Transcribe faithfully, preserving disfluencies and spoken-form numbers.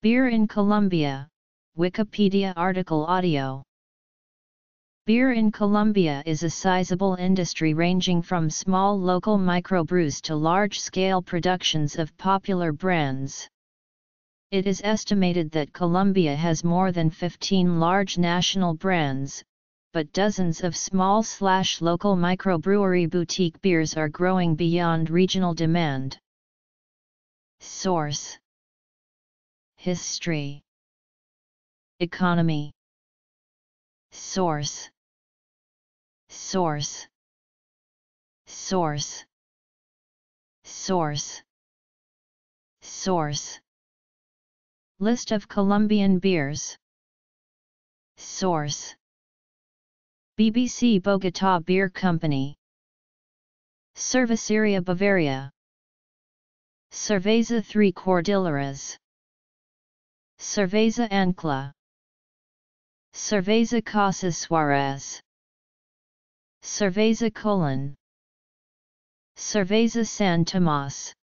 Beer in Colombia, Wikipedia article audio. Beer in Colombia is a sizable industry ranging from small local microbrews to large-scale productions of popular brands. It is estimated that Colombia has more than fifteen large national brands, but dozens of small-slash-local microbrewery boutique beers are growing beyond regional demand. Source: History. Economy. Source. Source. Source. Source. Source. List of Colombian beers. Source. B B C Bogota Beer Company. Cerveceria Bavaria. Cerveza three Cordilleras. Cerveza Ancla. Cerveza Casas Suarez. Cerveza Colón. Cerveza San Tomás.